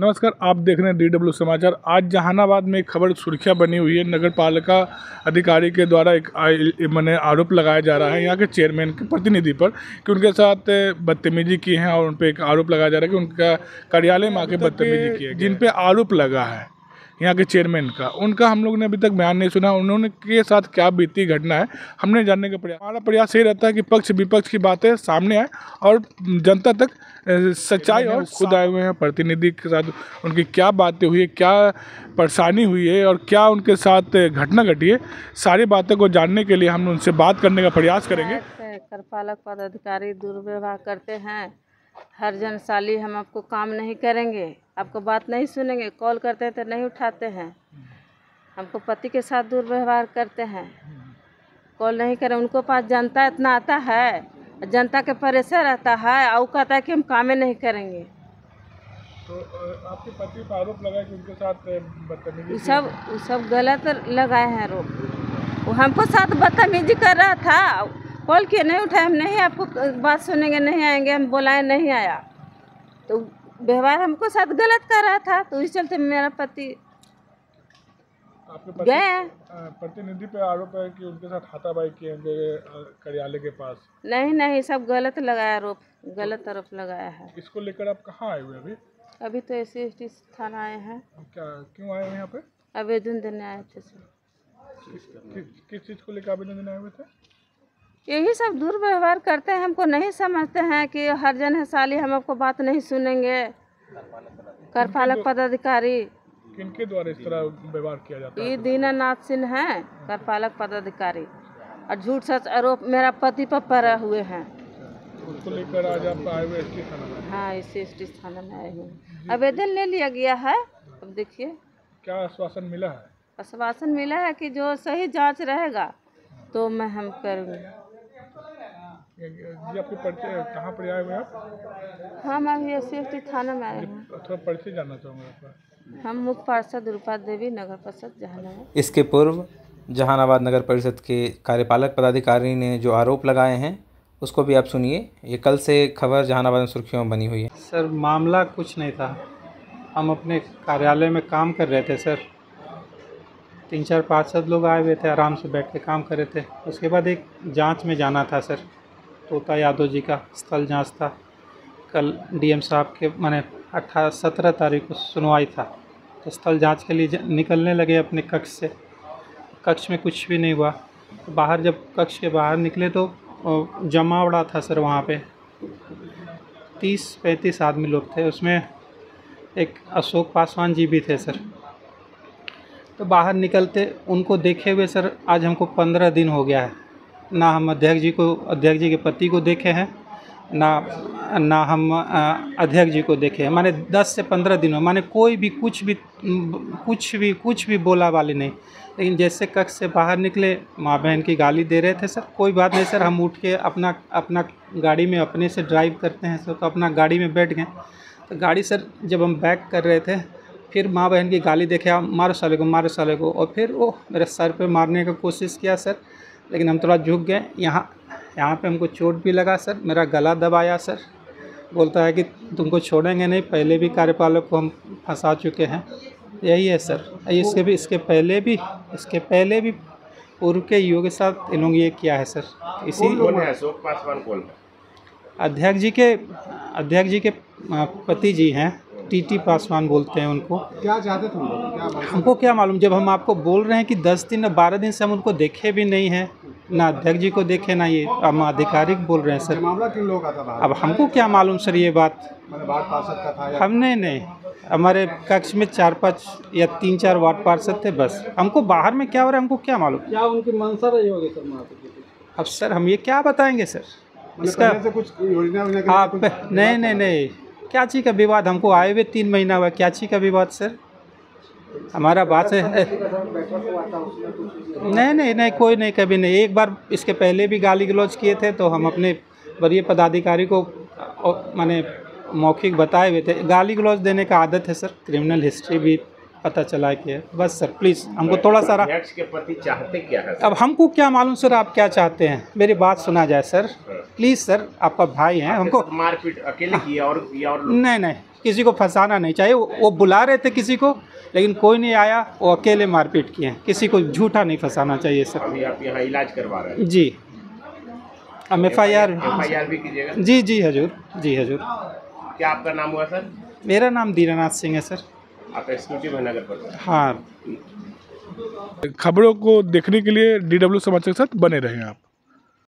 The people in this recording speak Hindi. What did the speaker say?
नमस्कार, आप देख रहे हैं DW समाचार। आज जहानाबाद में एक खबर सुर्खियां बनी हुई है। नगर पालिका अधिकारी के द्वारा एक माने आरोप लगाया जा रहा है यहाँ के चेयरमैन के प्रतिनिधि पर कि उनके साथ बदतमीजी की है और उन पर एक आरोप लगाया जा रहा है कि उनका कार्यालय में आके बदतमीजी की है। जिन पर आरोप लगा है यहाँ के चेयरमैन का, उनका हम लोग ने अभी तक बयान नहीं सुना। उन्होंने के साथ क्या बीती घटना है हमने जानने का प्रयास, हमारा प्रयास ये रहता है कि पक्ष विपक्ष की बातें सामने आए और जनता तक सच्चाई, और खुद आए हुए हैं प्रतिनिधि के साथ उनकी क्या बातें हुई है, क्या परेशानी हुई है और क्या उनके साथ घटना घटी है, सारी बातों को जानने के लिए हम उनसे बात करने का प्रयास करेंगे। नगर पालक पदाधिकारी दुर्व्यवहार करते हैं, हर जनसाली हम आपको काम नहीं करेंगे, आपको बात नहीं सुनेंगे, कॉल करते हैं तो नहीं उठाते हैं, हमको पति के साथ दुर्व्यवहार करते हैं, कॉल नहीं करें। उनको पास जनता इतना आता है, जनता के परेशान रहता है और वो कहता है कि हम कामें नहीं करेंगे। तो आपके पति पर आरोप लगा कि उनके साथ बदतमीजी, सब गलत लगाए हैं आरोप। वो हमको साथ बदतमीजी कर रहा था, कॉल किए नहीं उठाए, हम नहीं आपको बात सुनेंगे, नहीं आएंगे, हम बुलाए नहीं आया, तो व्यवहार हमको साथ गलत कर रहा था, तो इस चलते मेरा पति गए। प्रतिनिधि पे आरोप है कि उनके साथ हाथापाई किए कार्यालय के पास। नहीं, सब गलत लगाया आरोप, गलत आरोप लगाया है। इसको लेकर आप कहाँ आए हुए? अभी तो SC/ST थाना आए हैं। क्या क्यों आए हैं यहाँ पे? आवेदन देने आए थे। किस चीज़ को लेकर आवेदन देने आए हुए थे? यही सब दुर्व्यवहार करते हैं, हमको नहीं समझते हैं कि हर जन है साली, हम आपको बात नहीं सुनेंगे। कर पालक पदाधिकारी किनके द्वारा इस तरह व्यवहार किया जाता है? ये दीनानाथ सिंह हैं कर पालक पदाधिकारी, और झूठ सच आरोप मेरा पति पर पड़ा हुए हैं। उसको लेकर आज आप आए हुए SC थाना में? हाँ, SC/ST थाना में आए हुए, आवेदन ले लिया गया है। अब देखिए क्या आश्वासन मिला है? आश्वासन मिला है कि जो सही जाँच रहेगा तो मैं हम करूँगी। जी, आपके पर्चे कहाँ पर आए हुए आप? हम अभी SC/ST थाना में आए हैं। थोड़ा पर्चे जानना चाहूँगा। हम मुख्य पार्षद रूपा देवी, नगर परिषद जहानाबाद। इसके पूर्व जहानाबाद नगर परिषद के कार्यपालक पदाधिकारी ने जो आरोप लगाए हैं उसको भी आप सुनिए। ये कल से खबर जहानाबाद में सुर्खियों में बनी हुई है। सर, मामला कुछ नहीं था, हम अपने कार्यालय में काम कर रहे थे सर। 3-4-5-7 लोग आए हुए थे, आराम से बैठ के काम कर रहे थे। उसके बाद एक जांच में जाना था सर, तोता यादव जी का स्थल जांच था। कल DM साहब के माने 17 तारीख को सुनवाई था, तो स्थल जांच के लिए निकलने लगे अपने कक्ष से। कक्ष में कुछ भी नहीं हुआ, तो बाहर जब कक्ष के बाहर निकले तो जमावड़ा था सर। वहाँ पे 30-35 आदमी लोग थे, उसमें एक अशोक पासवान जी भी थे सर। तो बाहर निकलते उनको देखे हुए सर आज हमको 15 दिन हो गया है। ना हम अध्यक्ष जी के पति को देखे हैं, ना हम अध्यक्ष जी को देखे हैं। माने 10 से 15 दिन हो, माने कोई भी कुछ भी बोला वाली नहीं। लेकिन जैसे कक्ष से बाहर निकले माँ बहन की गाली दे रहे थे सर। कोई बात नहीं सर, हम उठ के अपना गाड़ी में अपने से ड्राइव करते हैं सर, तो अपना गाड़ी में बैठ गए। तो गाड़ी सर जब हम बैक कर रहे थे, फिर माँ बहन की गाली देखे, मारो साले को, मारो साले को, और फिर वो मेरे सर पे मारने का कोशिश किया सर। लेकिन हम थोड़ा झुक गए, यहाँ पे हमको चोट भी लगा सर, मेरा गला दबाया सर। बोलता है कि तुमको छोड़ेंगे नहीं, पहले भी कार्यपालक को हम फंसा चुके हैं। यही है सर, इसके पहले भी पूर्व के युग के साथ इन लोग ये किया है सर। इसी अशोक पासवान कौन है? अध्यक्ष जी के पति जी हैं, TT पासवान बोलते हैं उनको। क्या चाहते थे लोग? हमको क्या मालूम, जब हम आपको बोल रहे हैं कि 10 दिन 12 दिन से हम उनको देखे भी नहीं हैं, ना अध्यक्ष जी को देखे, ना ये हम आधिकारिक बोल रहे हैं सर। मामला किन लोग का था? अब हमको क्या मालूम सर, ये बात पार्षद का था, हमने नहीं, हमारे कक्ष में 4-5 या 3-4 वार्ड पार्षद थे बस। हमको बाहर में क्या हो रहा है हमको क्या मालूम। क्या उनकी मंशा रही होगी सर? अब सर हम ये क्या बताएँगे सर, इसका कुछ योजना आप नहीं। क्याची का विवाद हमको आए हुए 3 महीना हुआ, क्याची का विवाद सर हमारा बात है। नहीं, कोई नहीं, कभी नहीं। एक बार इसके पहले भी गाली गलौज किए थे, तो हम अपने वरीय पदाधिकारी को माने मौखिक बताए हुए थे। गाली गलौज देने का आदत है सर, क्रिमिनल हिस्ट्री भी पता चला कि बस सर प्लीज़ हमको थोड़ा सारा। अध्यक्ष के पति चाहते क्या है? अब हमको क्या मालूम सर, आप क्या चाहते हैं, मेरी बात सुना जाए सर प्लीज़। सर आपका भाई है, हमको मारपीट अकेले किया और नहीं, किसी को फंसाना नहीं चाहिए। वो बुला रहे थे किसी को, लेकिन कोई नहीं आया, वो अकेले मारपीट किए हैं। किसी को झूठा नहीं फंसाना चाहिए सर। अभी आप यहाँ इलाज करवा रहे हैं जी? हम एफ आई आर भी कीजिएगा जी? जी हजूर, जी हजूर। क्या आपका नाम हुआ सर? मेरा नाम दीनानाथ सिंह है सर। आप एक्सक्लूसिव है नगर पर? हाँ। खबरों को देखने के लिए DW समाचार के साथ बने रहें आप।